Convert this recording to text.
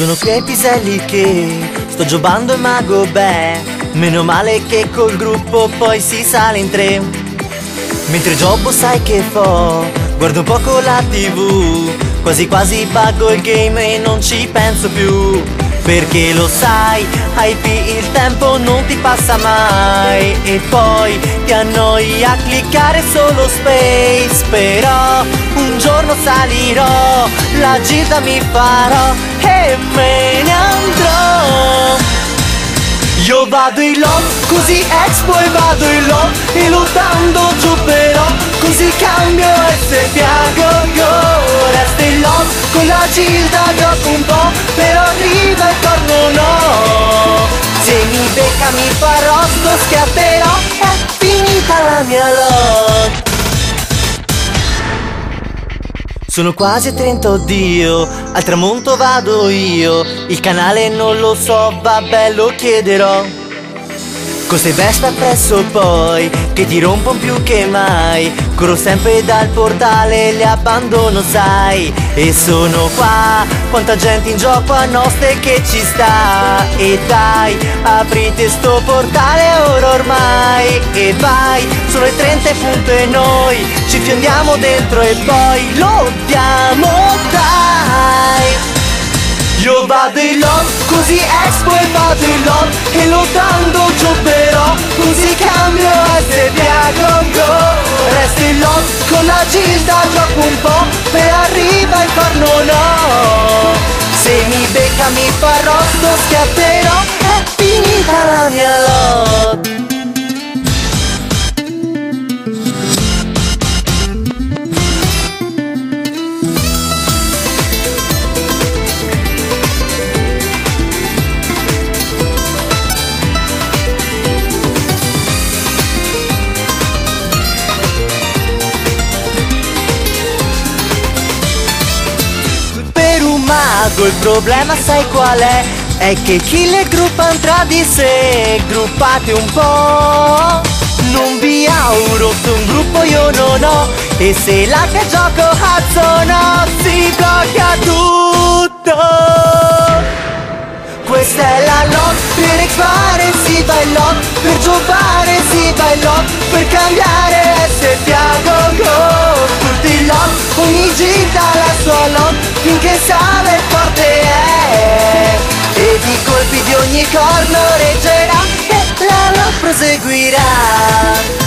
Sono quei piselli che sto giocando e mago, beh, meno male che col gruppo poi si sale in tre. Mentre gioco sai che fo, guardo un poco la TV, quasi quasi pago il game e non ci penso più. Perché lo sai, IP il tempo non ti passa mai, e poi ti annoi a cliccare solo space. Però un giorno salirò, la gita mi farò e me ne andrò. Io vado in LoL, così Expo e vado in LoL, e lottando giocherò, così cambio SPA go go. Resto in LoL, con la gilda gioco un po', però arriva e torno no. Se mi becca mi farò, sto schiatterò, è finita la mia LoL. Sono quasi 30, oddio, al tramonto vado io, il canale non lo so, vabbè lo chiederò. Cose veste appresso poi, che ti rompono più che mai, corro sempre dal portale, le abbandono sai. E sono qua, quanta gente in gioco a Nostale che ci sta. E dai, aprite sto portale ora ormai, e vai, sono le 30 punto e noi ci fiondiamo dentro e poi lo diamo dai. Io vado in LoL, così Expo e vado in LoL, e lottando giocherò, così cambio SPA go go. Resto in LoL, con la gilda gioco un po', per arriva il corno no. Se mi becca mi farò, sto schiatterò, è finita la mia LoL. Il problema sai qual è che chi le gruppa tra di sé, gruppate un po', non vi auguro che un gruppo io non ho, e se la che gioco a zona si blocca tutto. Questa è la LoL, per rifare si va in LoL, per giocare si va in LoL, per cambiare SPA go go. Tutti in LoL, ogni gita la sua LoL, finché sale forte è, e di colpi di ogni corno reggerà e la LoL proseguirà.